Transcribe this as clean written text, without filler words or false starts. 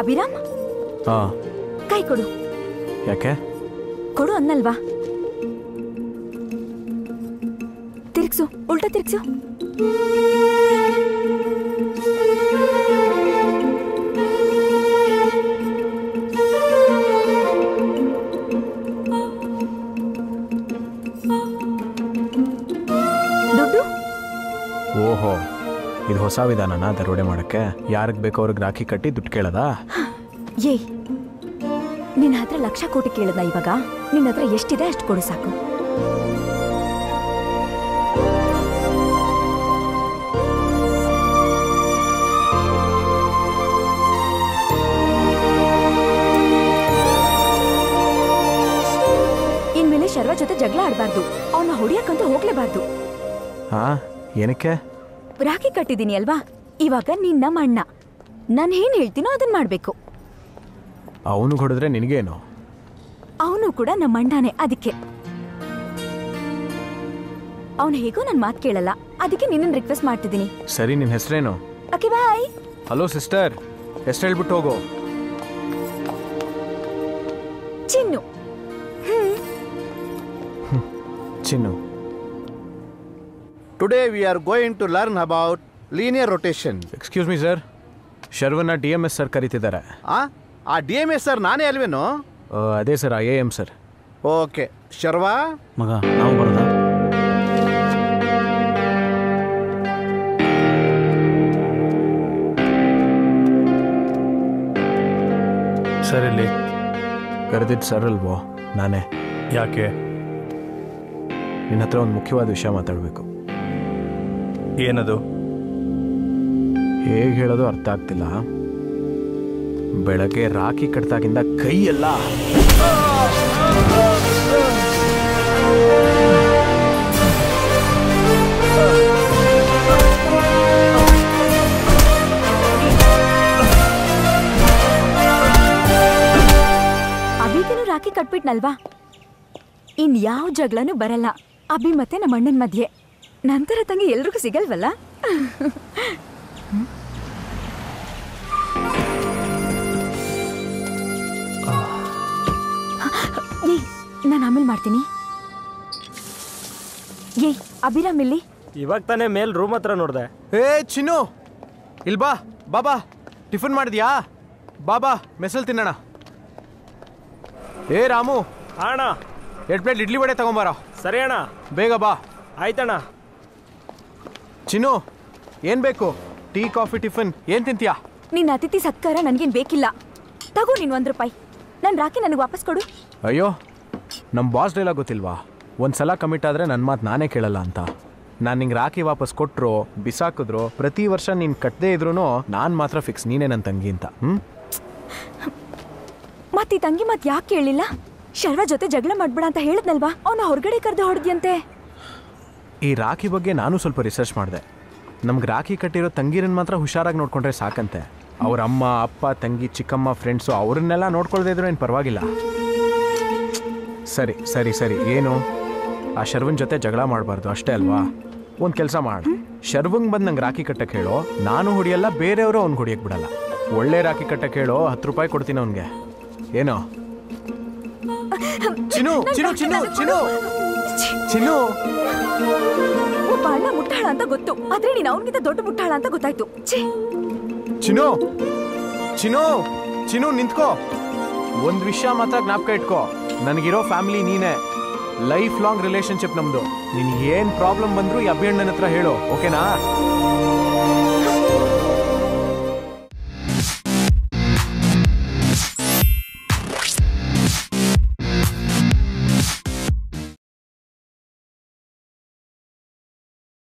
ಅಭಿರಾಮ್ ಕೈ ಕೊಡು. ಯಾಕೆ ಕೊಡು ಅನ್ನಲ್ವಾ? ತಿರ್ಗಿಸು, ಉಲ್ಟಾ ತಿರ್ಗಿಸು. ಓಹೋ, ಇದು ಹೊಸ ವಿಧಾನನ ದರೋಡೆ ಮಾಡಕ್ಕೆ? ಯಾರಿಗೆ ಬೇಕೋ ಅವ್ರಿಗೆ ರಾಖಿ ಕಟ್ಟಿ ದುಡ್ಡು ಕೇಳೋದಾ? ಏಯ್, ನಿನ್ನ ಹತ್ರ ಲಕ್ಷ ಕೋಟಿ ಕೇಳದ, ಇವಾಗ ನಿನ್ನ ಹತ್ರ ಎಷ್ಟಿದೆ ಅಷ್ಟು ಕೊಡು ಸಾಕು. ಇನ್ಮೇಲೆ ಶರ್ವ ಜೊತೆ ಜಗಳ ಆಡಬಾರ್ದು, ಅವನ್ನ ಹೊಡಿಯಕ್ಕಂತೂ ಹೋಗ್ಲೇಬಾರ್ದು. ಹಾ, ಏನಕ್ಕೆ? ರಾಖಿ ಕಟ್ಟಿದ್ದೀನಿ ಅಲ್ವಾ, ಇವಾಗ ನೀನ್ ನಮ್ಮ ಅಣ್ಣ, ನಾನು ಏನ್ ಹೇಳ್ತೀನೋ ಅದನ್ನ ಮಾಡ್ಬೇಕು. ಅವನು ಹೊಡೆದ್ರೆ ನಿನಗೇನು? ಅವನು ಕೂಡ ನಮ್ಮ ಅಣ್ಣನೇ, ಅದಕ್ಕೆ ಅವನು ಹೇಗೋ ನನ್ನ ಮಾತು ಕೇಳಲ್ಲ, ಅದಕ್ಕೆ ನಿನ್ನ ರಿಕ್ವೆಸ್ಟ್ ಮಾಡ್ತಿದ್ದೀನಿ. ಸರಿ, ನಿನ್ನ ಹೆಸರೇನು? ಓಕೆ, ಬಾಯ್. ಹಲೋ ಸಿಸ್ಟರ್, ಹೆಸರು ಹೇಳ್ಬಿಟ್ಟು ಹೋಗೋ. ಚಿನ್ನು. ಚಿನ್ನು. Today we are going to learn about linear rotation. Excuse me sir, Sharvana DMS sir ಕರೀತಿದ್ದಾರೆ. ಆ DMS sir ನಾನೇ ಅಲ್ವೇನೋ? ಅದೇ sir, IAM sir. Okay Sharva ಮಗ, ನಾವು ಬರೋದಾ? ಸರ್ ಇಲ್ಲಿ ಕರೆದಿದ್ದು ಸರ್ ಅಲ್ವೋ? ನಾನೇ. ಯಾಕೆ? ನಿನ್ನ ಹತ್ರ ಒಂದು ಮುಖ್ಯವಾದ ವಿಷಯ ಮಾತಾಡಬೇಕು. ಏನದು? ಹೇಗೆ ಹೇಳೋದು ಅರ್ಥ ಆಗ್ತಿಲ್ಲ. ಬೆಳಗ್ಗೆ ರಾಖಿ ಕಟ್ಟಾಗಿಂದ ಕೈಯೆಲ್ಲ ಅಭಿಗೇನು ರಾಖಿ ಕಟ್ಬಿಟ್ನಲ್ವಾ, ಇನ್ ಯಾವ ಜಗಳನೂ ಬರಲ್ಲ ಅಭಿ ಮತ್ತೆ ನಮ್ಮ ಅಣ್ಣನ ಮಧ್ಯೆ. ನಂತರ ತಂಗಿ ಎಲ್ರಿಗೂ ಸಿಗಲ್ವಲ್ಲ. ಏಯ್, ನಾನು ಆಮೇಲೆ ಮಾಡ್ತೀನಿ. ಏಯ್ ಅಭಿರಾಮ್, ಇಲ್ಲಿ ಇವಾಗ ತಾನೇ ಮೇಲ್ ರೂಮ್ ಹತ್ರ ನೋಡ್ದೆ. ಏ ಚಿನ್ನು, ಇಲ್ ಬಾ. ಬಾಬಾ ಟಿಫನ್ ಮಾಡಿದ್ಯಾ? ಬಾಬಾ ಮೆಸಲ್ ತಿನ್ನೋಣ. ಏ ರಾಮು ಅಣ್ಣ, 2 ಪ್ಲೇಟ್ ಇಡ್ಲಿ ವಡೆ ತಗೊಂಬಾರ. ಸರಿ ಅಣ್ಣ, ಬೇಗ ಬಾ. ಆಯ್ತಣ್ಣ. ಚಿನ್ನು, ಏನ್ ಬೇಕು? ಟೀ, ಕಾಫಿ, ಟಿಫನ್ ಏನ್ ತಿಂತೀಯಾ? ನಿನ್ನ ಅತಿಥಿ ಸತ್ಕಾರ ನನ್ಗೇನ್ ಬೇಕಿಲ್ಲ. ತಗೋ ನೀನ್ 1 ರೂಪಾಯಿ, ನನ್ನ ರಾಖಿ ನನಗೆ ವಾಪಸ್ ಕೊಡು. ಅಯ್ಯೋ, ನಮ್ಮ ಬಾಸ್ ಡೈಲಾಗ್ ಗೊತ್ತಿಲ್ವಾ, ಒಂದ್ಸಲ ಕಮಿಟ್ ಆದ್ರೆ ನನ್ನ ಮಾತು ನಾನೇ ಕೇಳಲ್ಲ ಅಂತ. ನಾನು ನಿಂಗೆ ರಾಖಿ ವಾಪಸ್ ಕೊಟ್ಟರು, ಬಿಸಾಕಿದ್ರು, ಪ್ರತಿ ವರ್ಷ ನೀನು ಕಟ್ಟದೇ ಇದ್ರು ನಾನು ಮಾತ್ರ ಫಿಕ್ಸ್, ನೀನೇ ನನ್ನ ತಂಗಿ ಅಂತ. ಮತ್ತೆ ಈ ತಂಗಿ ಮತ್ತೆ ಯಾಕೆ ಕೇಳಿಲ್ಲ? ಶರ್ವ ಜೊತೆ ಜಗಳ ಮಾಡ್ಬೇಡ ಅಂತ ಹೇಳಿದ್ನಲ್ವಾ, ಅವನ ಹೊರಗಡೆ ಕರೆದು ಹೊಡೆದ್ಯಂತೆ. ಈ ರಾಖಿ ಬಗ್ಗೆ ನಾನು ಸ್ವಲ್ಪ ರಿಸರ್ಚ್ ಮಾಡಿದೆ. ನಮ್ಗೆ ರಾಖಿ ಕಟ್ಟಿರೋ ತಂಗಿರನ್ನು ಮಾತ್ರ ಹುಷಾರಾಗಿ ನೋಡ್ಕೊಂಡ್ರೆ ಸಾಕಂತೆ. ಅವ್ರ ಅಮ್ಮ, ಅಪ್ಪ, ತಂಗಿ, ಚಿಕ್ಕಮ್ಮ, ಫ್ರೆಂಡ್ಸು ಅವ್ರನ್ನೆಲ್ಲ ನೋಡ್ಕೊಳ್ದೇ ಇದ್ರು ಏನು ಪರವಾಗಿಲ್ಲ. ಸರಿ ಸರಿ ಸರಿ, ಏನು ಆ ಶರ್ವನ್ ಜೊತೆ ಜಗಳ ಮಾಡಬಾರ್ದು ಅಷ್ಟೇ ಅಲ್ವಾ? ಒಂದು ಕೆಲಸ ಮಾಡು, ಶರ್ವಂಗೆ ಬಂದು ನಂಗೆ ರಾಖಿ ಕಟ್ಟಕ್ಕೆ ಹೇಳೋ, ನಾನು ಹೊಡಿಯಲ್ಲ, ಬೇರೆಯವರು ಅವ್ನು ಹೊಡಿಯಕ್ಕೆ ಬಿಡಲ್ಲ. ಒಳ್ಳೆ ರಾಖಿ ಕಟ್ಟಕ್ಕೆ ಹೇಳೋ, 10 ರೂಪಾಯಿ ಕೊಡ್ತೀನಿ ಅವನಿಗೆ. ಏನೋ ಚಿನ್ನು, ಚಿನ್ನು, ಚಿನ್ನು, ಚಿನ್ನು, ಚಿನ್ನು, ಒಬ್ಬ ಅಣ್ಣ ಮುಟ್ಟಾಳ ಅಂತ ಗೊತ್ತು, ಆದ್ರೆ ನೀನು ಅವನಿಗಿಂತ ದೊಡ್ಡ ಮುಟ್ಟಾಳ ಅಂತ ಗೊತ್ತಾಯ್ತು. ಚಿನ್ನು, ಚಿನ್ನು, ಚಿನ್ನು ನಿಂತ್ಕೋ. ಒಂದ್ ವಿಷಯ ಮಾತ್ರ ಜ್ಞಾಪಕ ಇಟ್ಕೋ, ನನಗಿರೋ ಫ್ಯಾಮಿಲಿ ನೀನೆ, ಲೈಫ್ ಲಾಂಗ್ ರಿಲೇಶನ್ಶಿಪ್ ನಮ್ದು. ನಿನ್ಗೆ ಏನ್ ಪ್ರಾಬ್ಲಮ್ ಬಂದ್ರು ಈ ಅಭಿಯಣ್ಣನ ಹತ್ರ ಹೇಳು, ಓಕೆನಾ?